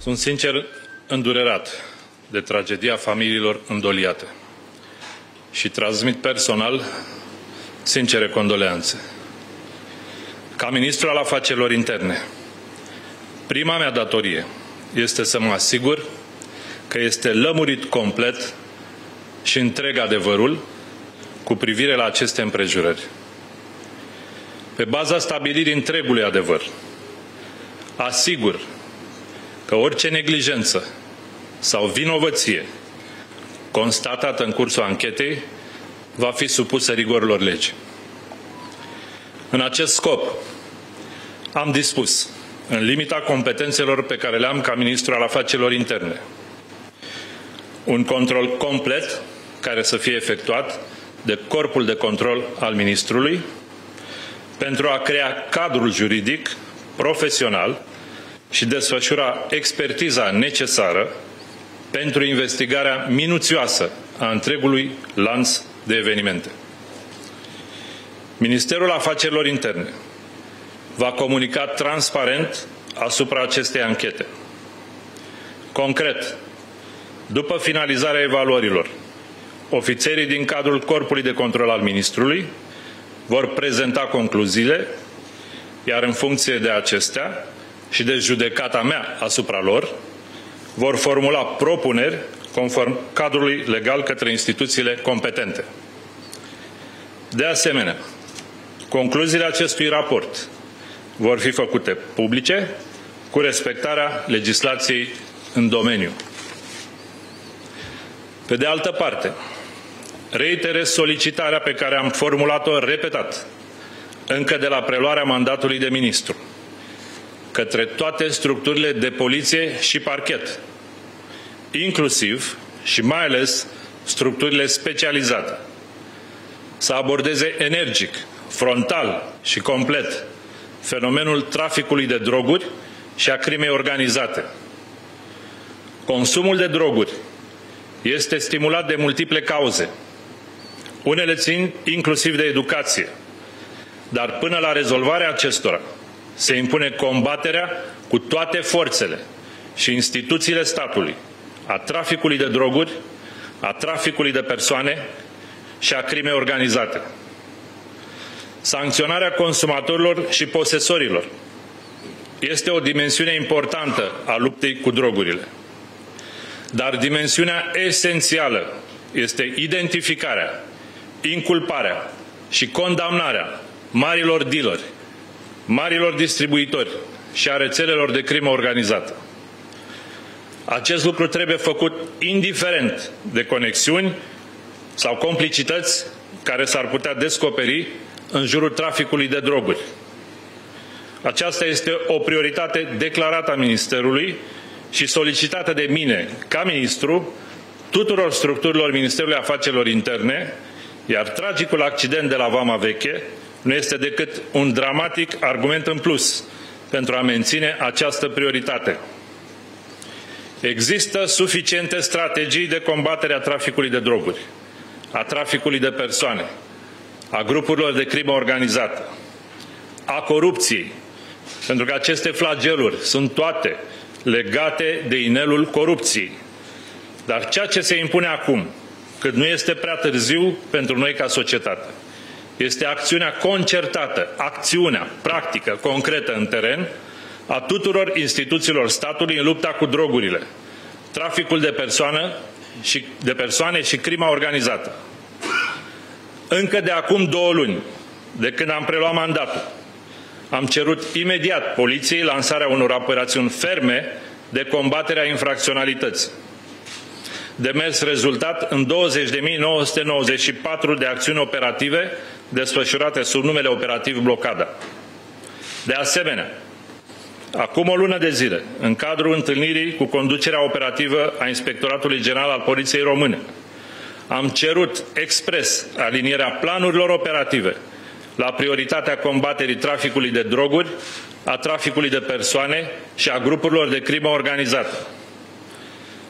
Sunt sincer îndurerat de tragedia familiilor îndoliate și transmit personal sincere condoleanțe. Ca ministru al afacerilor interne, prima mea datorie este să mă asigur că este lămurit complet și întreg adevărul cu privire la aceste împrejurări. Pe baza stabilirii întregului adevăr, asigur că orice neglijență sau vinovăție constatată în cursul anchetei va fi supusă rigorilor legii. În acest scop, am dispus, în limita competențelor pe care le-am ca ministru al afacerilor interne, un control complet care să fie efectuat de Corpul de Control al Ministrului pentru a crea cadrul juridic profesional și desfășura expertiza necesară pentru investigarea minuțioasă a întregului lanț de evenimente. Ministerul Afacerilor Interne va comunica transparent asupra acestei anchete. Concret, după finalizarea evaluărilor, ofițerii din cadrul Corpului de Control al Ministrului vor prezenta concluziile, iar în funcție de acestea și de judecata mea asupra lor, vor formula propuneri conform cadrului legal către instituțiile competente. De asemenea, concluziile acestui raport vor fi făcute publice cu respectarea legislației în domeniu. Pe de altă parte, reiterez solicitarea pe care am formulat-o repetat încă de la preluarea mandatului de ministru către toate structurile de poliție și parchet, inclusiv și mai ales structurile specializate, să abordeze energic, frontal și complet fenomenul traficului de droguri și a crimei organizate. Consumul de droguri este stimulat de multiple cauze. Unele țin inclusiv de educație, dar până la rezolvarea acestora se impune combaterea cu toate forțele și instituțiile statului a traficului de droguri, a traficului de persoane și a crimei organizate. Sancționarea consumatorilor și posesorilor este o dimensiune importantă a luptei cu drogurile. Dar dimensiunea esențială este identificarea, inculparea și condamnarea marilor dealeri, marilor distribuitori și a rețelelor de crimă organizată. Acest lucru trebuie făcut indiferent de conexiuni sau complicități care s-ar putea descoperi în jurul traficului de droguri. Aceasta este o prioritate declarată a Ministerului și solicitată de mine, ca ministru, tuturor structurilor Ministerului Afacerilor Interne, iar tragicul accident de la Vama Veche nu este decât un dramatic argument în plus pentru a menține această prioritate. Există suficiente strategii de combatere a traficului de droguri, a traficului de persoane, a grupurilor de crimă organizată, a corupției, pentru că aceste flageluri sunt toate legate de inelul corupției. Dar ceea ce se impune acum, cât nu este prea târziu pentru noi ca societate, este acțiunea concertată, acțiunea practică, concretă în teren, a tuturor instituțiilor statului în lupta cu drogurile, traficul de persoane și crima organizată. Încă de acum 2 luni, de când am preluat mandatul, am cerut imediat poliției lansarea unor operațiuni ferme de combatere a infracționalității. Demers rezultat în 20.994 de acțiuni operative desfășurate sub numele operativ Blocada. De asemenea, acum o lună de zile, în cadrul întâlnirii cu conducerea operativă a Inspectoratului General al Poliției Române, am cerut expres alinierea planurilor operative la prioritatea combaterii traficului de droguri, a traficului de persoane și a grupurilor de crimă organizată.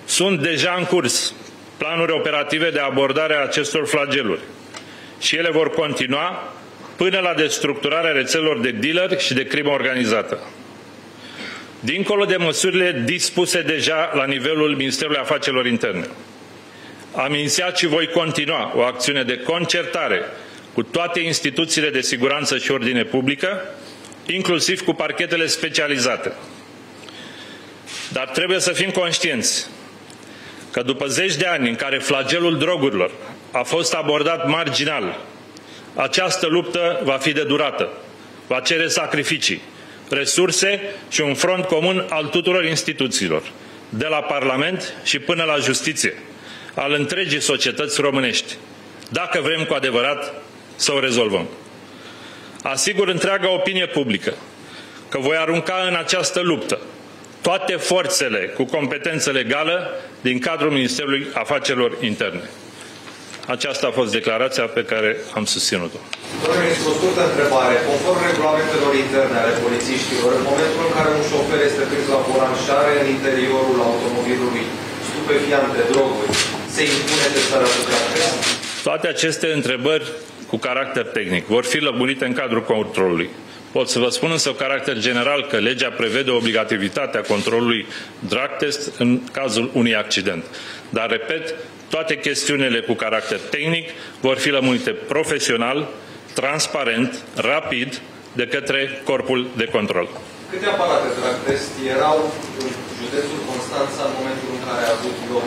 Sunt deja în curs planuri operative de abordare a acestor flageluri și ele vor continua până la destructurarea rețelelor de dealeri și de crimă organizată. dincolo de măsurile dispuse deja la nivelul Ministerului Afacerilor Interne. Am inițiat și voi continua o acțiune de concertare cu toate instituțiile de siguranță și ordine publică, inclusiv cu parchetele specializate. Dar trebuie să fim conștienți că după zeci de ani în care flagelul drogurilor a fost abordat marginal, această luptă va fi de durată, va cere sacrificii, resurse și un front comun al tuturor instituțiilor, de la Parlament și până la justiție, al întregii societăți românești, dacă vrem cu adevărat să o rezolvăm. Asigur întreaga opinie publică că voi arunca în această luptă toate forțele cu competență legală din cadrul Ministerului Afacerilor Interne. Aceasta a fost declarația pe care am susținut-o. Domnule ministru, o scurtă întrebare. Conform regulamentelor interne ale polițiștilor, în momentul în care un șofer este prins la volan și are în interiorul automobilului stupefiante, droguri, se impune testarea cu trafic? Toate aceste întrebări cu caracter tehnic vor fi lămurite în cadrul controlului. Pot să vă spun însă cu caracter general că legea prevede obligativitatea controlului drug test în cazul unui accident. Dar, repet, toate chestiunile cu caracter tehnic vor fi lămurite profesional, transparent, rapid, de către Corpul de Control. Câte aparate drug test erau în județul Constanța în momentul în care a avut loc?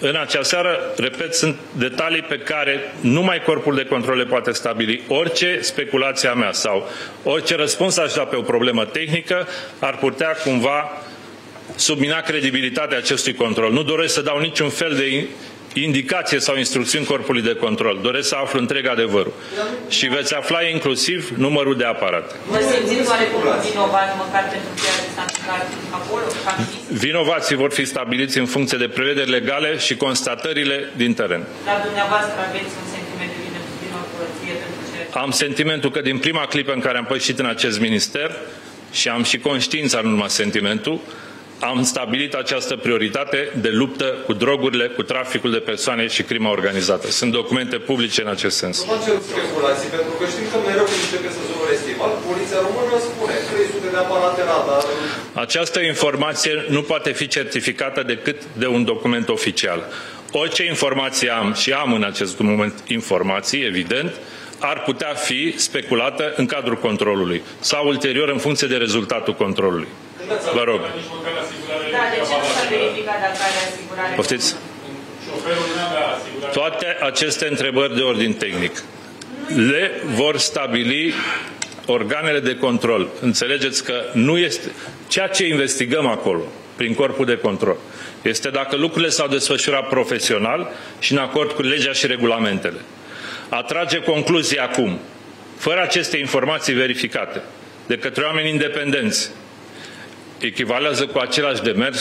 În acea seară, repet, sunt detalii pe care numai Corpul de Control le poate stabili. Orice speculație a mea sau orice răspuns aș da pe o problemă tehnică ar putea cumva submina credibilitatea acestui control. Nu doresc să dau niciun fel de indicație sau instrucțiuni Corpului de Control. Doresc să aflu întreg adevărul. Și veți afla inclusiv numărul de aparate. Vă simțiți oarecum vinovat, măcar pentru ceea ce s-a întâmplat acolo? Vinovații vor fi stabiliți în funcție de prevederi legale și constatările din teren. Dar dumneavoastră aveți un sentiment de vinovăție pentru ce? Am sentimentul că din prima clipă în care am pășit în acest minister, și am și conștiința, nu numai sentimentul, am stabilit această prioritate de luptă cu drogurile, cu traficul de persoane și crima organizată. Sunt documente publice în acest sens. Nu facem speculații, pentru că știm că mereu când începe sezonul estival, poliția română spune 300 de aparate radar. Această informație nu poate fi certificată decât de un document oficial. Orice informație am, și am în acest moment informații, evident, ar putea fi speculată în cadrul controlului sau ulterior în funcție de rezultatul controlului. Vă rog. Da, de ce nu s-a verificat dacă are asigurare? Poftiți? Toate aceste întrebări de ordin tehnic le vor stabili organele de control. Înțelegeți că nu este... Ceea ce investigăm acolo, prin Corpul de Control, este dacă lucrurile s-au desfășurat profesional și în acord cu legea și regulamentele. A trage concluzii acum, fără aceste informații verificate, de către oameni independenți, echivalează cu același demers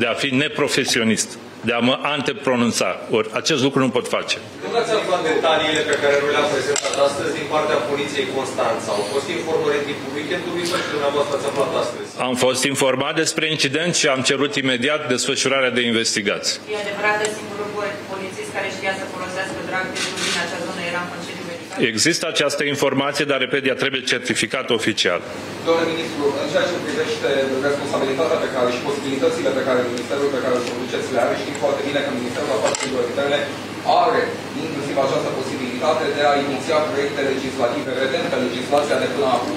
de a fi neprofesionist, de a mă antepronunța. Ori acest lucru nu pot face. Când ați aflat detaliile pe care nu le-am prezentat astăzi din partea Poliției Constanța? Au fost informări din weekendului sau și dumneavoastră ați aflat astăzi? Am fost informat despre incident și am cerut imediat desfășurarea de investigații. E adevărat că singurul polițist care știa să folosească drag testul din acea zonă era în concediu medical? Există această informație, dar repet, ea trebuie certificată oficial. Domnule ministru, în ceea ce privește responsabilitatea pe care și posibilitățile pe care ministerul pe care îl conduceți le are, știm foarte bine că Ministerul Afacerilor Interne are inclusiv această posibilitate de a iniția proiecte legislative. Vedem că legislația de până acum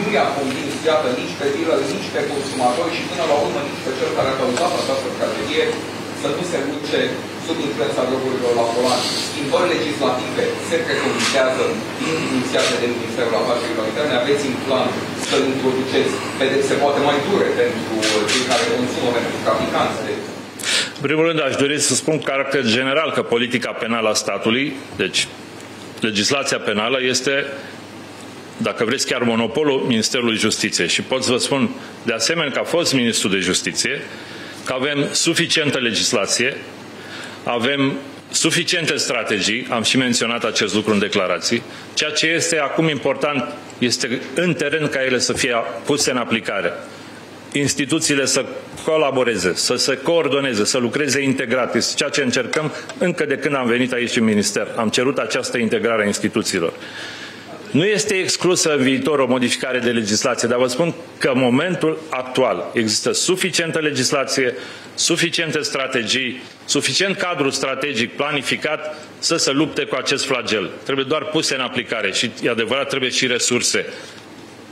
nu i-a convins, iată, nici pe dealer, nici pe consumatori și până la urmă nici pe cel care a cauzat această tragedie să nu se duce sub influența drogurilor la volan. Schimbări legislative se preconizează din inițiate de Ministerul Afacerilor Interne. Aveți în plan să introduceți pedepse poate mai dure pentru cei care consumă, pentru traficanți. În primul rând, aș dori să spun cu caracter general că politica penală a statului, deci legislația penală, este, dacă vreți, chiar monopolul Ministerului Justiției. Și pot să vă spun, de asemenea, că a fost ministru de Justiție, că avem suficientă legislație, avem suficiente strategii, am și menționat acest lucru în declarații. Ceea ce este acum important este în teren ca ele să fie puse în aplicare. Instituțiile să colaboreze, să se coordoneze, să lucreze integrat. Este ceea ce încercăm încă de când am venit aici în minister. Am cerut această integrare a instituțiilor. Nu este exclusă în viitor o modificare de legislație, dar vă spun că în momentul actual există suficientă legislație, suficiente strategii, suficient cadru strategic planificat să se lupte cu acest flagel. Trebuie doar puse în aplicare și, e adevărat, trebuie și resurse.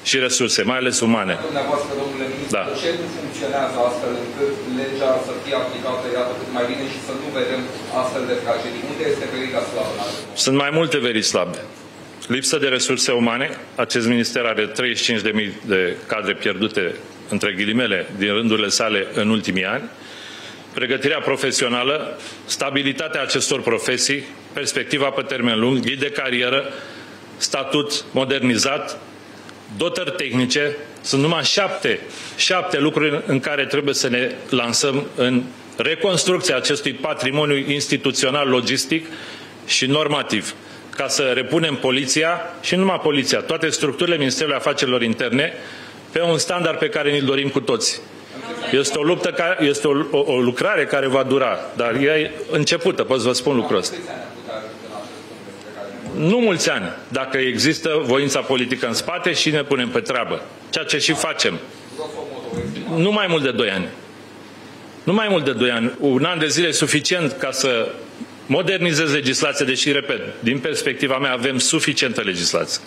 Și resurse, mai ales umane. Dumneavoastră, domnule ministru, ce nu funcționează astfel încât legea să fie aplicată iată cât mai bine și să nu vedem astfel de tragedii? Unde este veriga slabă? Sunt mai multe veri slabe. Lipsă de resurse umane. Acest minister are 35.000 de cadre pierdute, între ghilimele, din rândurile sale în ultimii ani. Pregătirea profesională, stabilitatea acestor profesii, perspectiva pe termen lung, ghid de carieră, statut modernizat, dotări tehnice, sunt numai șapte lucruri în care trebuie să ne lansăm în reconstrucția acestui patrimoniu instituțional, logistic și normativ, ca să repunem poliția și numai poliția, toate structurile Ministerului Afacerilor Interne, pe un standard pe care ni-l dorim cu toți. Este o luptă, este o lucrare care va dura, dar ea e începută, pot să vă spun lucrul ăsta. Nu mulți ani, dacă există voința politică în spate și ne punem pe treabă, ceea ce și facem. Nu mai mult de 2 ani. Nu mai mult de 2 ani. Un an de zile e suficient ca să modernizez legislația, deși, repet, din perspectiva mea avem suficientă legislație.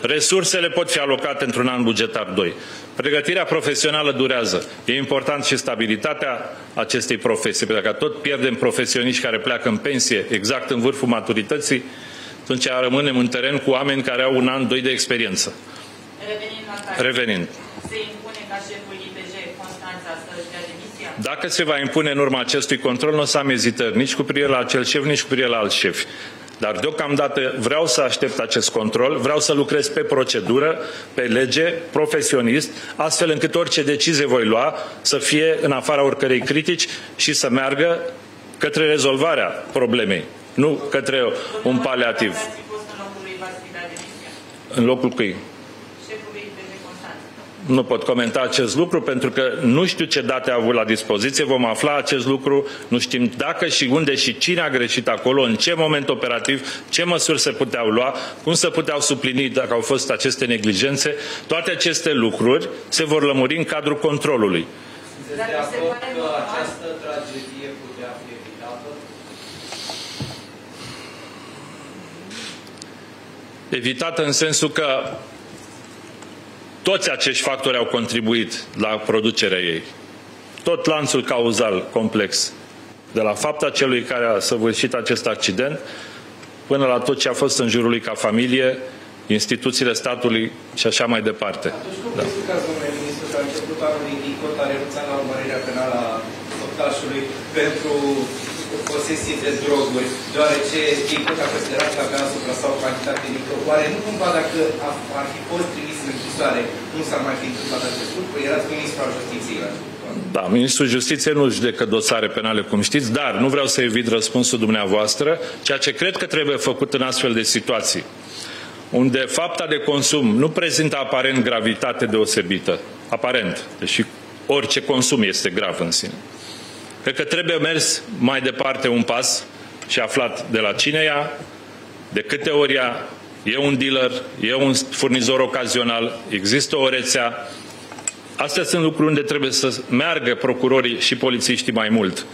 Resursele pot fi alocate într-un an bugetar 2. Pregătirea profesională durează. E important și stabilitatea acestei profesii, pentru că tot pierdem profesioniști care pleacă în pensie exact în vârful maturității, atunci rămânem în teren cu oameni care au un an, 2 de experiență. Revenind. Se impune ca șeful IPJ Constanța să-și dea demisia? Dacă se va impune în urma acestui control, nu o să am ezitări nici cu privire la acel șef, nici cu privire la alți șefi. Dar deocamdată vreau să aștept acest control, vreau să lucrez pe procedură, pe lege, profesionist, astfel încât orice decizie voi lua să fie în afara oricărei critici și să meargă către rezolvarea problemei. Nu către un paliativ. În locul cui? Nu pot comenta acest lucru pentru că nu știu ce date a avut la dispoziție, vom afla acest lucru, nu știm dacă și unde și cine a greșit acolo, în ce moment operativ, ce măsuri se puteau lua, cum se puteau suplini dacă au fost aceste neglijențe. Toate aceste lucruri se vor lămuri în cadrul controlului. Sunteți de acord că această tragedie putea fi evitată? Evitată în sensul că toți acești factori au contribuit la producerea ei. Tot lanțul cauzal complex, de la fapta celui care a săvârșit acest accident până la tot ce a fost în jurul lui ca familie, instituțiile statului și așa mai departe. Atunci, cum explicați, domnule ministru, că a început anul DICOT a renunțat la urmărirea penală a făptașului pentru posesii de droguri, deoarece DICOT a considerat că avea asupra sau cantitate mică? Oare nu cumva dacă ar fi fost trimis în închisoare, nu s-ar mai fi întâmplat acest lucru? Erați ministru al Justiției. Da, ministrul Justiției nu judecă dosare penale, cum știți, dar nu vreau să evit răspunsul dumneavoastră, ceea ce cred că trebuie făcut în astfel de situații, unde fapta de consum nu prezintă aparent gravitate deosebită, aparent, deși orice consum este grav în sine. Cred că trebuie mers mai departe un pas și aflat de la cine ia, de câte ori ia, e un dealer, e un furnizor ocazional, există o rețea. Astea sunt lucruri unde trebuie să meargă procurorii și polițiștii mai mult.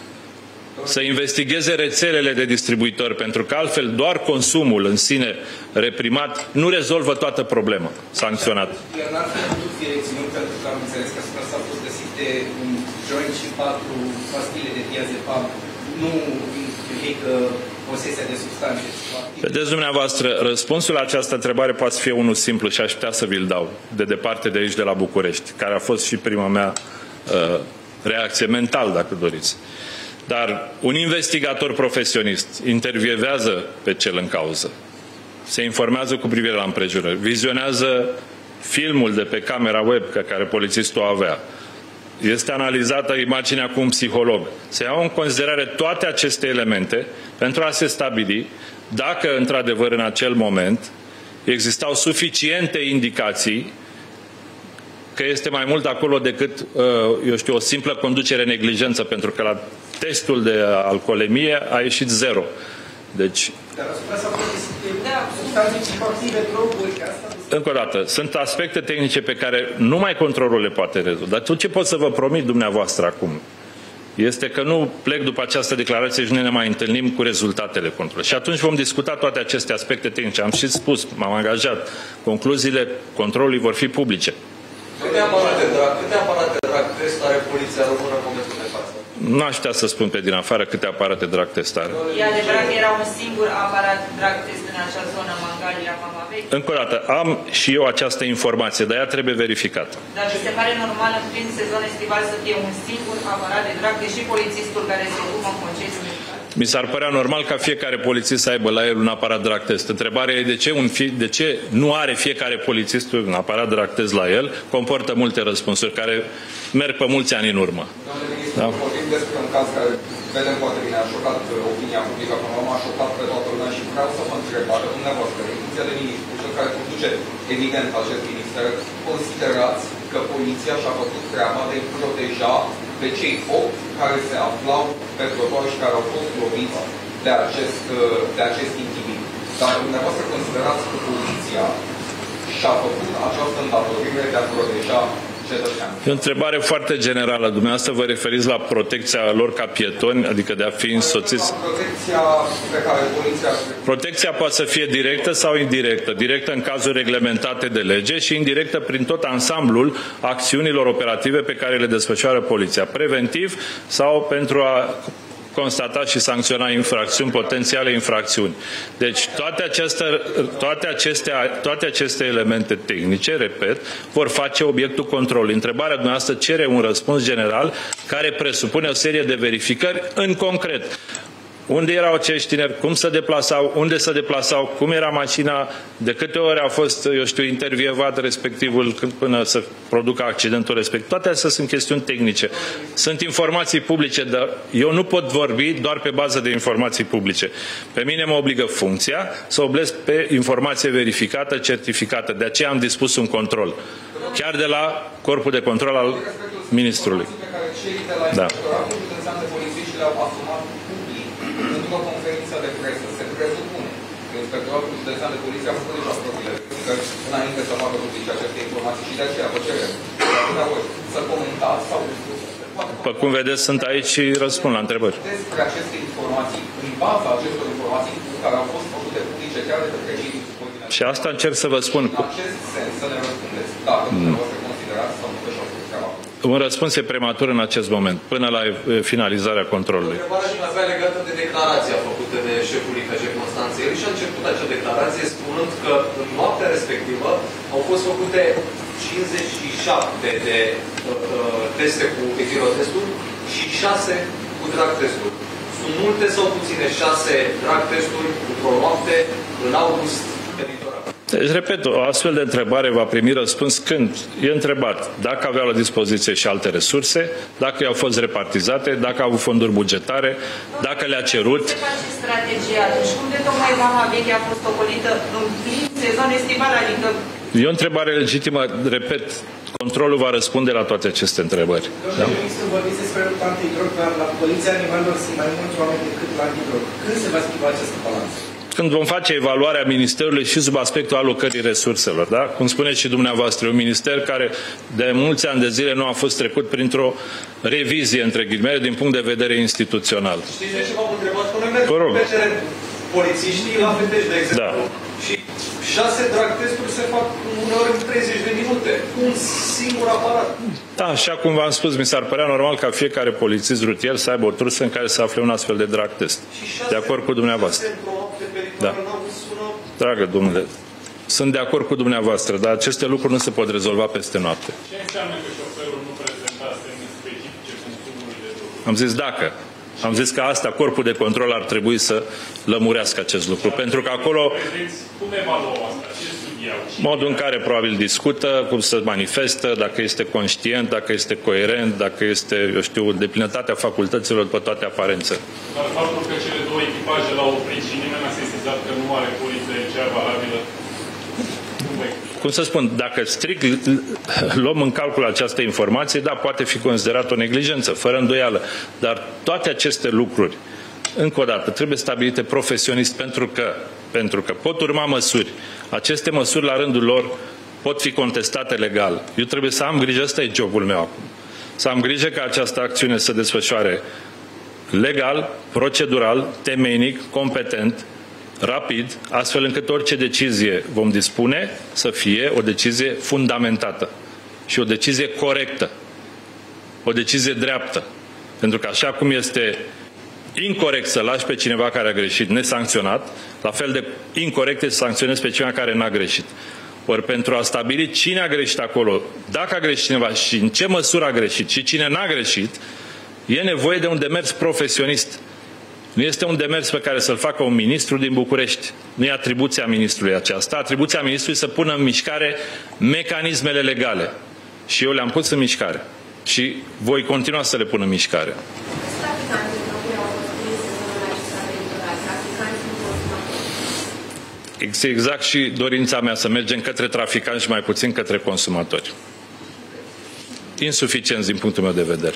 Să investigheze rețelele de distribuitori, pentru că altfel doar consumul în sine reprimat nu rezolvă toată problema. Sancționat. Iar n-ar fi putut fi reținut pentru că am înțeles că s-a fost găsite un joint și 4 pastile de diazepam. Nu implică posesia de substanțe. Vedeți dumneavoastră, răspunsul la această întrebare poate fi unul simplu și aș putea să vi-l dau de departe de aici, de la București, care a fost și prima mea reacție mentală, dacă doriți. Dar un investigator profesionist intervievează pe cel în cauză, se informează cu privire la împrejurări, vizionează filmul de pe camera web care polițistul o avea, este analizată imaginea cu un psiholog. Se iau în considerare toate aceste elemente pentru a se stabili dacă, într-adevăr, în acel moment existau suficiente indicații că este mai mult acolo decât, eu știu, o simplă conducere neglijență, pentru că la testul de alcoolemie a ieșit 0. Deci... Încă o dată, sunt aspecte tehnice pe care numai controlul le poate rezolva. Dar tot ce pot să vă promit dumneavoastră acum este că nu plec după această declarație și nu ne mai întâlnim cu rezultatele controlului. Și atunci vom discuta toate aceste aspecte tehnice. Am și spus, m-am angajat, concluziile controlului vor fi publice. Câte aparate drag test are poliția română în momentul de față? Nu aș putea să spun pe din afară câte aparate drag test are. E adevărat că era un singur aparat drag test în acea zonă, Mangalia, Vama Veche? Încă o dată, am și eu această informație, dar ea trebuie verificată. Dar vi se pare normal prin sezon estival să fie un singur aparat de drag test și polițistul care se ocupă în concesiu? Mi s-ar părea normal ca fiecare polițist să aibă la el un aparat drag test. Întrebarea e de ce nu are fiecare polițist un aparat drag test la el, comportă multe răspunsuri care merg pe mulți ani în urmă. Domnule ministru, vorbim despre un caz care vedem poate bine a șocat opinia publică, până la urmă a șocat pe toată lumea și vreau să vă întreb dacă dumneavoastră, intenția de ministru, cel care conduce evident acest minister, considerați că poliția și-a făcut treaba de a proteja pe cei 8 care se aflau pe trotuar și care au fost loviți de acest intimid. Dar dumneavoastră considerați că poliția și-a făcut această îndatorire de a proteja cetățeanul? E o întrebare foarte generală. Dumneavoastră vă referiți la protecția lor ca pietoni, adică de a fi însoțiți? Protecția pe care poliția... Protecția poate să fie directă sau indirectă. Directă în cazuri reglementate de lege și indirectă prin tot ansamblul acțiunilor operative pe care le desfășoară poliția, preventiv sau pentru a constata și sancționa infracțiuni, potențiale infracțiuni. Deci toate aceste elemente tehnice, repet, vor face obiectul controlului. Întrebarea dumneavoastră cere un răspuns general care presupune o serie de verificări în concret. Unde erau acești tineri, cum se deplasau, unde se deplasau, cum era mașina, de câte ori a fost, eu știu, intervievat respectivul până să producă accidentul respectiv. Toate astea sunt chestiuni tehnice. Sunt informații publice, dar eu nu pot vorbi doar pe bază de informații publice. Pe mine mă obligă funcția să oblesc pe informație verificată, certificată. De aceea am dispus un control. Chiar de la Corpul de Control al Ministrului. Da. Într-o conferință de presă se presupune că Inspectoratul Județean de Poliție a făcut deja propriile verificări înainte să facă publice aceste informații și de aceea vă cerem să comentați sau... După cum vedeți, sunt aici și răspund la întrebări. Despre aceste informații, în baza acestor informații care au fost făcute publice chiar de către cei din... Și asta încerc să vă spun. În acest sens să ne răspundeți, dacă dumneavoastră considerați sau nu că și-au făcut treaba. Un răspuns e prematur în acest moment, până la finalizarea controlului. Întrebarea și avea legată de declarația făcută de șeful IPJ Constanța. El și-a început acea declarație spunând că în noaptea respectivă au fost făcute 57 de teste cu etirotesturi și 6 cu drag testuri. Sunt multe sau puține? 6 drag testuri într-o noapte în august. Deci, repet, o astfel de întrebare va primi răspuns când e întrebat dacă aveau la dispoziție și alte resurse, dacă i-au fost repartizate, dacă au avut fonduri bugetare, dacă le-a cerut. Ce face strategia? Deci cum de tocmai Vama Veche a fost ocolită în plin sezon estival, adică... E o întrebare legitimă, repet, controlul va răspunde la toate aceste întrebări. Domnule ministru, vorbiți despre lupta antidrog, dar la poliția animalelor sunt mai mulți oameni decât la antidrog. Când se va schimba această balanță? Când vom face evaluarea Ministerului și sub aspectul alocării resurselor, da? Cum spuneți și dumneavoastră, un minister care de mulți ani de zile nu a fost trecut printr-o revizie, între ghilimele, din punct de vedere instituțional. Știți de ce v-am întrebat? Până merg pe teren polițiștii la Fetești, de exemplu, da. Și 6 drag testuri se fac uneori în 30 de minute, cu un singur aparat. Da, așa cum v-am spus, mi s-ar părea normal ca fiecare polițist rutier să aibă o trusă în care să afle un astfel de drag test. De acord cu dumneavoastră. Da. Dragă domnule, sunt de acord cu dumneavoastră, dar aceste lucruri nu se pot rezolva peste noapte. Ce înseamnă că șoferul nu prezenta semne specifice consumului de drog? Am zis dacă. Am zis că asta, Corpul de Control ar trebui să lămurească acest lucru, pentru că acolo... Cum evaluăm asta? Ce studiau? Modul în care probabil discută, cum se manifestă, dacă este conștient, dacă este coerent, dacă este, eu știu, îndeplinătatea facultăților după toate aparențe. Dar faptul că cele două echipaje l-au oprit și nimeni n-a sesizat că nu are poliția cea valabilă... Cum să spun, dacă strict luăm în calcul această informație, da, poate fi considerat o neglijență, fără îndoială. Dar toate aceste lucruri, încă o dată, trebuie stabilite profesionist, pentru că pentru că pot urma măsuri. Aceste măsuri, la rândul lor, pot fi contestate legal. Eu trebuie să am grijă, ăsta e jobul meu acum, să am grijă ca această acțiune să se desfășoare legal, procedural, temeinic, competent, rapid, astfel încât orice decizie vom dispune să fie o decizie fundamentată și o decizie corectă, o decizie dreaptă. Pentru că așa cum este incorect să lași pe cineva care a greșit nesancționat, la fel de incorect este să sancționezi pe cineva care n-a greșit. Ori pentru a stabili cine a greșit acolo, dacă a greșit cineva și în ce măsură a greșit și cine n-a greșit, e nevoie de un demers profesionist. Nu este un demers pe care să-l facă un ministru din București. Nu e atribuția ministrului aceasta. Atribuția ministrului să pună în mișcare mecanismele legale. Și eu le-am pus în mișcare. Și voi continua să le pun în mișcare. Este exact și dorința mea să mergem către traficanți și mai puțin către consumatori. Insuficienți din punctul meu de vedere.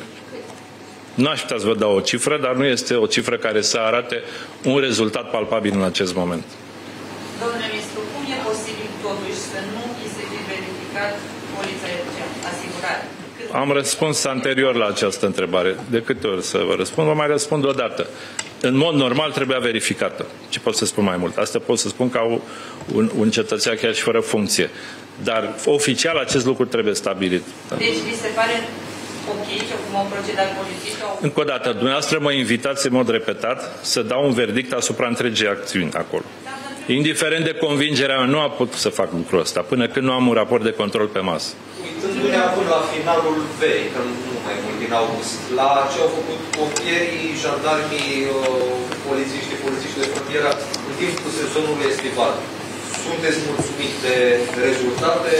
Nu aș putea să vă dau o cifră, dar nu este o cifră care să arate un rezultat palpabil în acest moment. Domnule ministru, cum e posibil totuși să nu vi se fi verificat polița de asigurare? Am răspuns anterior la această întrebare. De câte ori să vă răspund? Vă mai răspund o dată. În mod normal trebuia verificată. Ce pot să spun mai mult? Asta pot să spun ca un cetățean chiar și fără funcție. Dar oficial acest lucru trebuie stabilit. Deci vi se pare... Okay, cum au procedat polițiștii? Încă o dată, dumneavoastră mă invitați în mod repetat să dau un verdict asupra întregii acțiuni acolo. Indiferent de convingerea mea, nu am putut să fac lucrul ăsta până când nu am un raport de control pe masă. Uitându-ne acum la finalul verii, că nu mai mult din august, la ce au făcut copierii, jandarmii, polițiștii de frontieră în timpul sezonului estival, sunteți mulțumit de rezultate?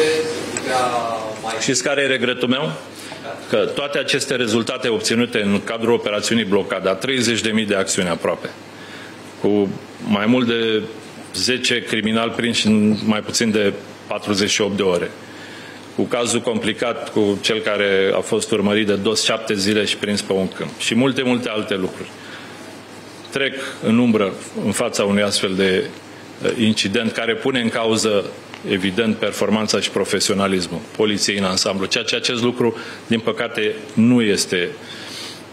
Știți care e regretul meu? Că toate aceste rezultate obținute în cadrul operațiunii Blocada, 30.000 de acțiuni aproape, cu mai mult de 10 criminali prinși în mai puțin de 48 de ore, cu cazul complicat cu cel care a fost urmărit de dos 7 zile și prins pe un câmp și multe, multe alte lucruri. Trec în umbră în fața unui astfel de incident care pune în cauză evident performanța și profesionalismul poliției în ansamblu, ceea ce acest lucru din păcate nu este,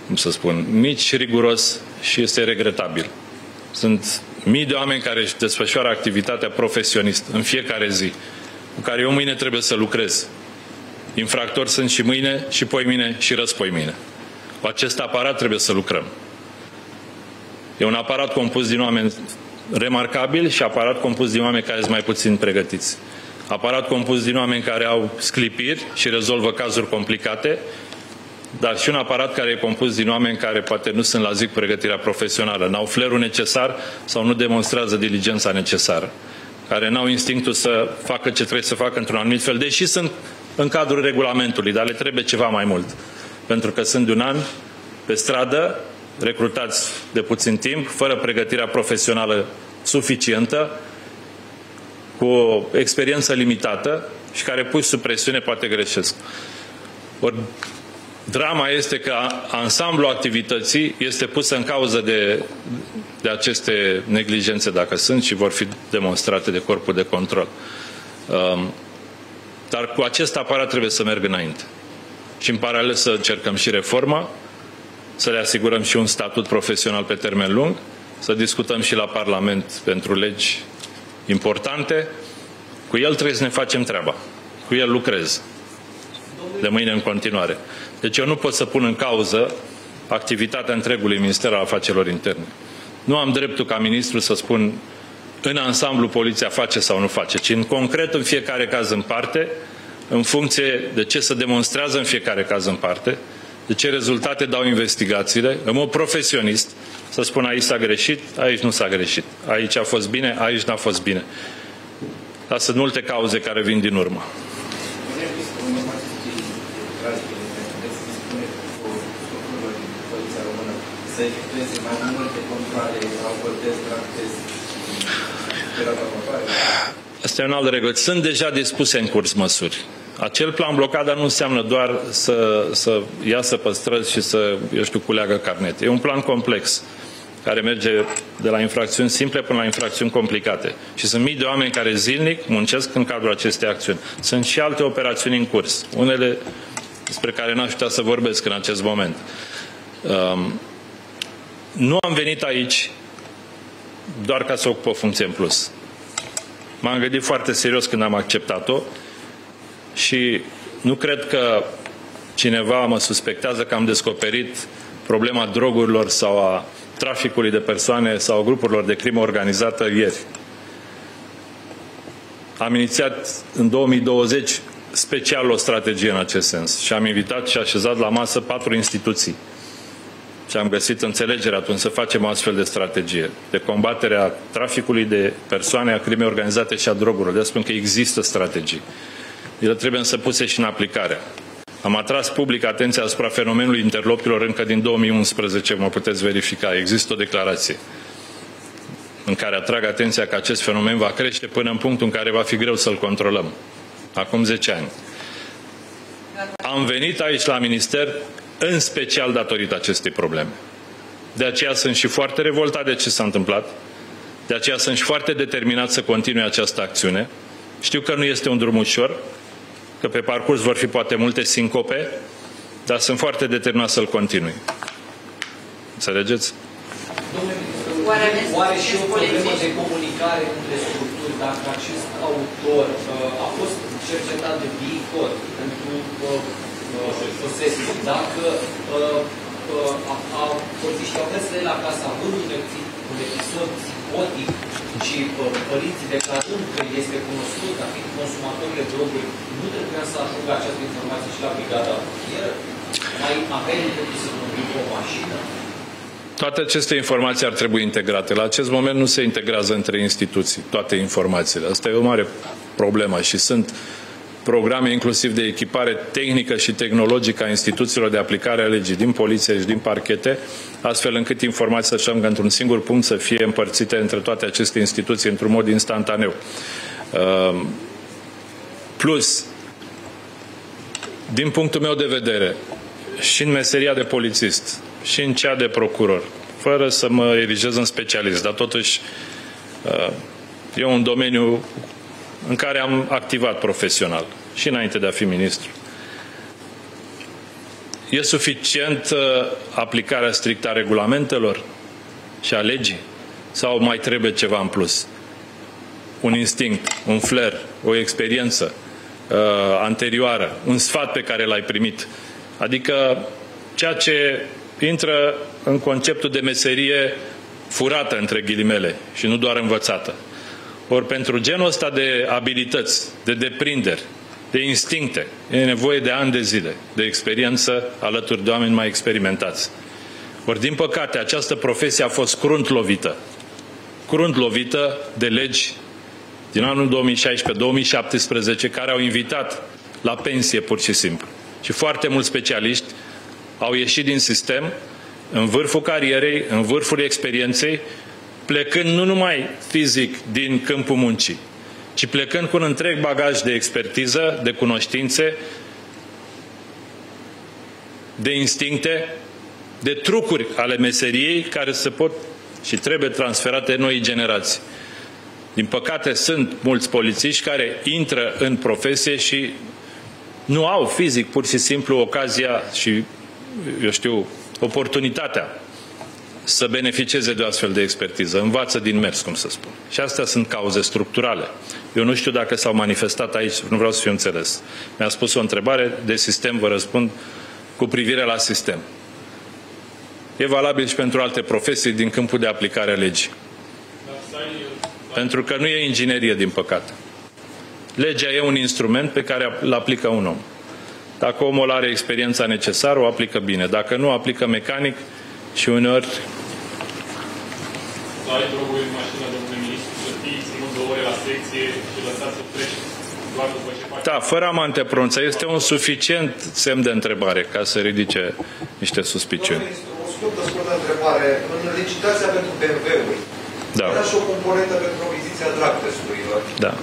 cum să spun, nici riguros și este regretabil. Sunt mii de oameni care își desfășoară activitatea profesionist în fiecare zi, cu care eu mâine trebuie să lucrez. Infractori sunt și mâine, și poimine, și răspoimine. Cu acest aparat trebuie să lucrăm. E un aparat compus din oameni remarcabil și aparat compus din oameni care sunt mai puțin pregătiți. Aparat compus din oameni care au sclipiri și rezolvă cazuri complicate, dar și un aparat care e compus din oameni care poate nu sunt la zi cu pregătirea profesională, n-au flerul necesar sau nu demonstrează diligența necesară, care n-au instinctul să facă ce trebuie să facă într-un anumit fel, deși sunt în cadrul regulamentului, dar le trebuie ceva mai mult. Pentru că sunt de un an pe stradă, recrutați de puțin timp, fără pregătirea profesională suficientă, cu o experiență limitată și care pui sub presiune poate greșesc. Ori drama este că ansamblul activității este pus în cauză de aceste neglijențe, dacă sunt, și vor fi demonstrate de Corpul de Control. Dar cu acest aparat trebuie să merg înainte. Și în paralel să încercăm și reforma, să le asigurăm și un statut profesional pe termen lung, să discutăm și la Parlament pentru legi importante. Cu el trebuie să ne facem treaba. Cu el lucrez. De mâine în continuare. Deci eu nu pot să pun în cauză activitatea întregului Minister al Afacerilor Interne. Nu am dreptul ca ministru să spun în ansamblu poliția face sau nu face, ci în concret în fiecare caz în parte, în funcție de ce se demonstrează în fiecare caz în parte, de ce rezultate dau investigațiile, în mod profesionist, să spun aici s-a greșit, aici nu s-a greșit, aici a fost bine, aici n-a fost bine. Dar sunt multe cauze care vin din urmă. Asta e un alt regulă. Sunt deja dispuse în curs măsuri. Acel plan Blocada nu înseamnă doar să iasă pe străzi și să, eu știu, culeagă carnet. E un plan complex care merge de la infracțiuni simple până la infracțiuni complicate. Și sunt mii de oameni care zilnic muncesc în cadrul acestei acțiuni. Sunt și alte operațiuni în curs, unele despre care n-aș putea să vorbesc în acest moment. Nu am venit aici doar ca să ocup o funcție în plus. M-am gândit foarte serios când am acceptat-o și nu cred că cineva mă suspectează că am descoperit problema drogurilor sau a traficului de persoane sau a grupurilor de crimă organizată ieri. Am inițiat în 2020 special o strategie în acest sens și am invitat și așezat la masă 4 instituții. Și am găsit înțelegerea atunci să facem o astfel de strategie de combatere a traficului de persoane, a crimei organizate și a drogurilor. De spun că există strategii. Ele trebuie să puse și în aplicare. Am atras public atenția asupra fenomenului interlopilor încă din 2011, mă puteți verifica. Există o declarație în care atrag atenția că acest fenomen va crește până în punctul în care va fi greu să-l controlăm. Acum 10 ani. Am venit aici la minister în special datorită acestei probleme. De aceea sunt și foarte revoltat de ce s-a întâmplat, de aceea sunt și foarte determinat să continue această acțiune. Știu că nu este un drum ușor, că pe parcurs vor fi poate multe sincope, dar sunt foarte determinat să-l continui. Înțelegeți? Oare și o problemă de comunicare între structuri, dacă acest autor a fost cercetat de viitor pentru posesiune, dacă au polițiștii au mers la casa având un episod psihotic și părinții declarând că este cunoscut ca fiind consumator de droguri, nu trebuia să ajungă această informație și la brigada rutieră? Mai avea dreptul să conducă o mașină? Toate aceste informații ar trebui integrate. La acest moment nu se integrează între instituții toate informațiile. Asta e o mare problemă și sunt programe inclusiv de echipare tehnică și tehnologică a instituțiilor de aplicare a legii din poliție și din parchete, astfel încât informații să ajungă într-un singur punct să fie împărțite între toate aceste instituții într-un mod instantaneu. Plus, din punctul meu de vedere, și în meseria de polițist, și în cea de procuror, fără să mă erigez în specialist, dar totuși e un domeniu în care am activat profesional și înainte de a fi ministru. E suficientă aplicarea strictă a regulamentelor și a legii? Sau mai trebuie ceva în plus? Un instinct, un flair, o experiență anterioară, un sfat pe care l-ai primit. Adică ceea ce intră în conceptul de meserie furată, între ghilimele, și nu doar învățată. Ori pentru genul ăsta de abilități, de deprinderi, de instincte, e nevoie de ani de zile, de experiență alături de oameni mai experimentați. Ori, din păcate, această profesie a fost crunt lovită de legi din anul 2016-2017 care au invitat la pensie pur și simplu. Și foarte mulți specialiști au ieșit din sistem în vârful carierei, în vârful experienței, plecând nu numai fizic din câmpul muncii, ci plecând cu un întreg bagaj de expertiză, de cunoștințe, de instincte, de trucuri ale meseriei care se pot și trebuie transferate noii generații. Din păcate, sunt mulți polițiști care intră în profesie și nu au fizic pur și simplu ocazia și, eu știu, oportunitatea să beneficieze de o astfel de expertiză. Învață din mers, cum să spun. Și astea sunt cauze structurale. Eu nu știu dacă s-au manifestat aici, nu vreau să fiu înțeles. Mi-a spus o întrebare de sistem, vă răspund cu privire la sistem. E valabil și pentru alte profesii din câmpul de aplicare a legii. Pentru că nu e inginerie, din păcate. Legea e un instrument pe care îl aplică un om. Dacă omul are experiența necesară, o aplică bine. Dacă nu, aplică mecanic și uneori... La droguri în mașină, domnule ministru, să fii ținut 2 ore la secție și lăsați să treci doar după ce faci... Da, fără amante pronță, este un suficient semn de întrebare ca să ridice niște suspiciuni. Domnule ministru, o scurtă întrebare. În licitația pentru BMW-uri, da, era și o componentă pentru achiziția drag testurilor. Da.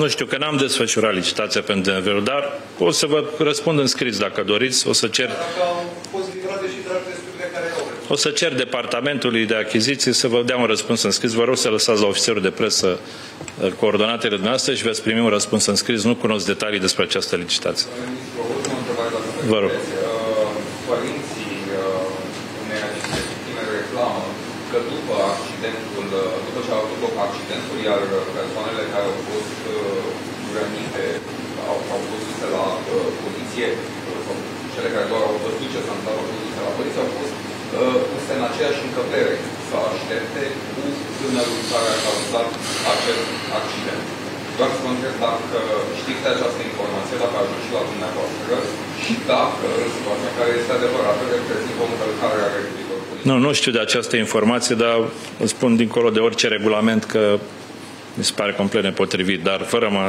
Nu știu, că n-am desfășurat licitația pentru BMW-uri, dar o să vă răspund în scris dacă doriți, o să cer... Dacă au fost livrate și drag testurile care au O să cer departamentului de achiziții să vă dea un răspuns în scris. Vă rog să lăsați la ofițerul de presă coordonatele noastre și veți primi un răspuns în scris. Nu cunosc detalii despre această licitație. Vă rog. Părinții unei aceste victime reclamă că după accidentul, după ce au avut loc accidentul, iar persoanele care au fost rănite au fost duse la poliție, cele care doar au văzut ce s-a întâmplat au fost duse la poliție, au fost puse în aceeași încăpere să aștepte cu tânărul care a cauzat acest accident. Doar să vă întreb dacă știți această informație, dacă a ajuns și la dumneavoastră și dacă situația care este adevărată reprezintă o încălcare a regulilor. Nu știu de această informație, dar îți spun dincolo de orice regulament că mi se pare complet nepotrivit, dar fără mă,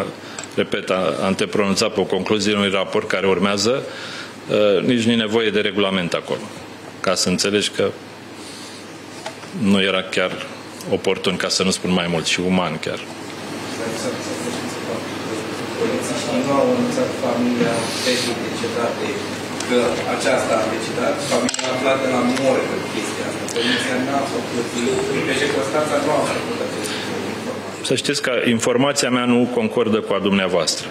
repet, antepronunța pe o concluzie unui raport care urmează, nici nu e nevoie de regulament acolo, ca să înțelegi că nu era chiar oportun, ca să nu spun mai mult, și uman chiar. Nu au anunțat familia Veche decedatei că aceasta a decedat. Familia a aflat de la moare pe chestia asta. Poliția n-a făcut. Pe ce Constanța nu a făcut acest lucru. Să știți că informația mea nu concordă cu a dumneavoastră.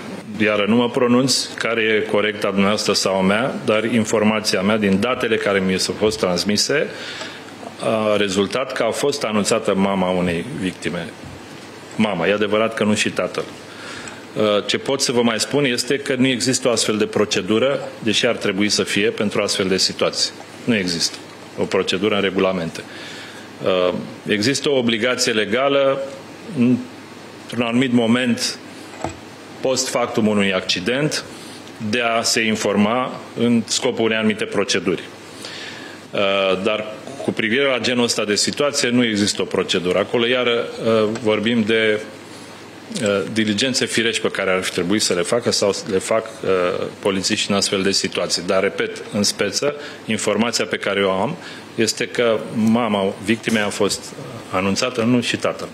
Iară nu mă pronunț care e corectă a dumneavoastră sau a mea, dar informația mea din datele care mi s-au fost transmise a rezultat că a fost anunțată mama unei victime. Mama, e adevărat că nu și tatăl. Ce pot să vă mai spun este că nu există o astfel de procedură, deși ar trebui să fie pentru astfel de situații. Nu există o procedură în regulamente. Există o obligație legală într-un anumit moment post factum unui accident de a se informa în scopul unei anumite proceduri. Dar cu privire la genul ăsta de situație nu există o procedură. Acolo iară vorbim de diligențe firești pe care ar fi trebuit să le facă sau le fac polițiști în astfel de situații. Dar, repet, în speță, informația pe care o am este că mama victimei a fost anunțată, nu și tatăl.